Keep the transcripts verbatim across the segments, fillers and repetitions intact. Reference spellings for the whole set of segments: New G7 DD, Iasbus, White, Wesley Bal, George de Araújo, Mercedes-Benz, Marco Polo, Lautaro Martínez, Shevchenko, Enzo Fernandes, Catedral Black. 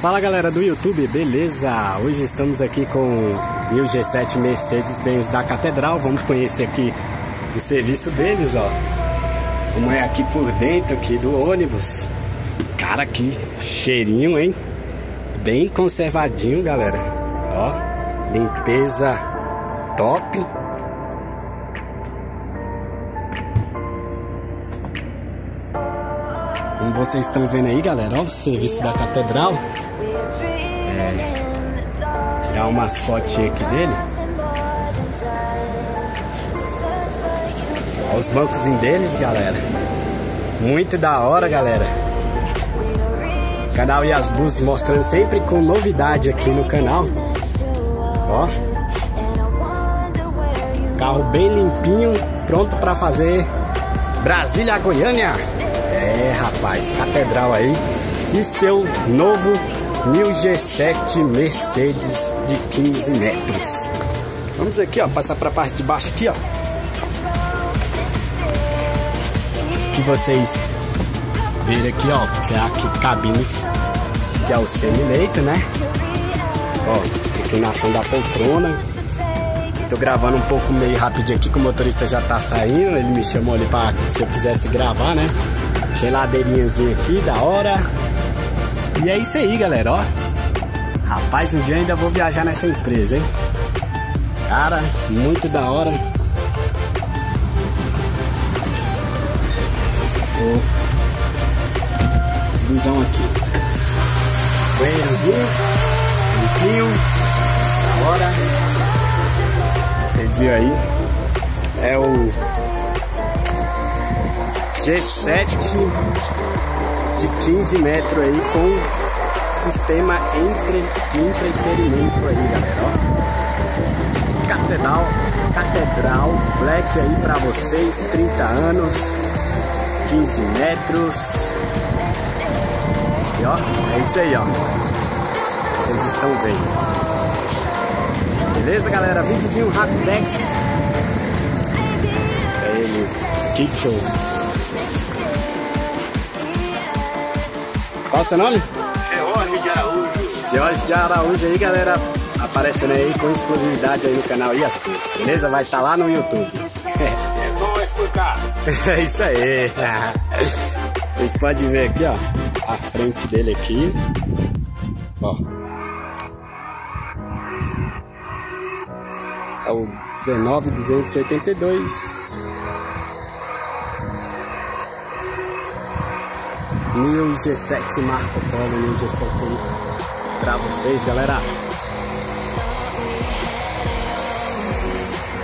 Fala galera do YouTube, beleza? Hoje estamos aqui com o New G sete Mercedes-Benz da Catedral. Vamos conhecer aqui o serviço deles, ó. Como é aqui por dentro aqui do ônibus. Cara, que cheirinho, hein? Bem conservadinho, galera. Ó, limpeza top. Como vocês estão vendo aí, galera, ó, o serviço da Catedral. É, tirar umas fotinhas aqui dele. Ó, os bancos deles, galera. Muito da hora, galera. O canal Iasbus mostrando sempre com novidade aqui no canal. Ó. Carro bem limpinho, pronto pra fazer Brasília a Goiânia. É, rapaz, Catedral aí e seu novo New G sete Mercedes de quinze metros. Vamos aqui, ó, passar para a parte de baixo aqui, ó. Que vocês viram aqui, ó, que é aqui cabine, que é o semi-leito, né? Ó, inclinação da poltrona. Tô gravando um pouco meio rápido aqui, que o motorista já tá saindo, ele me chamou ali para se eu quisesse gravar, né? Geladeirinhazinha aqui, da hora. E é isso aí, galera, ó. Rapaz, um dia ainda vou viajar nessa empresa, hein? Cara, muito da hora. Ó, visão aqui. Banheirozinho, limpinho, da hora. Vocês viram aí? É o G sete de quinze metros aí com sistema entre, de entretenimento aí, galera, ó. Catedral, Catedral Black aí pra vocês, trinta anos, quinze metros. E ó, é isso aí, ó. Vocês estão vendo. Beleza, galera? Videozinho Rapidex. É ele, Kitchen. Qual o seu nome? George de Araújo. George de Araújo aí, galera, aparecendo aí com exclusividade aí no canal Iasbus, beleza? Vai estar tá lá no YouTube. É bom explicar. É isso aí. Vocês podem ver aqui, ó, a frente dele aqui. Ó. É o dezenove duzentos e oitenta e dois. New G sete Marco Polo, New G sete aí pra vocês, galera.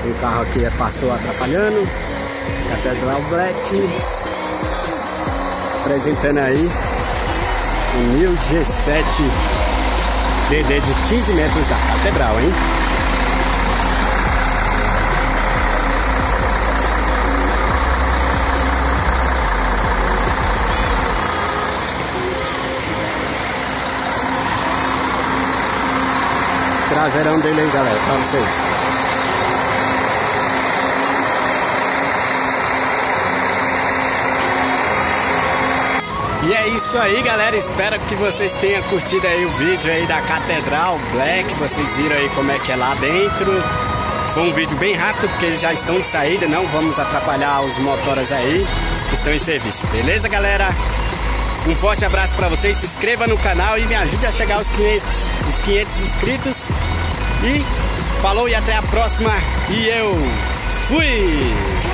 O carro aqui passou atrapalhando. Catedral Black apresentando aí o New G sete D D de quinze metros da Catedral, hein? Traseirão dele aí, galera, pra vocês. E é isso aí, galera, espero que vocês tenham curtido aí o vídeo aí da Catedral Black. Vocês viram aí como é que é lá dentro. Foi um vídeo bem rápido, porque eles já estão de saída, não vamos atrapalhar os motoras aí que estão em serviço, beleza, galera? Um forte abraço para vocês, se inscreva no canal e me ajude a chegar aos quinhentos, os quinhentos inscritos. E falou e até a próxima. E eu fui!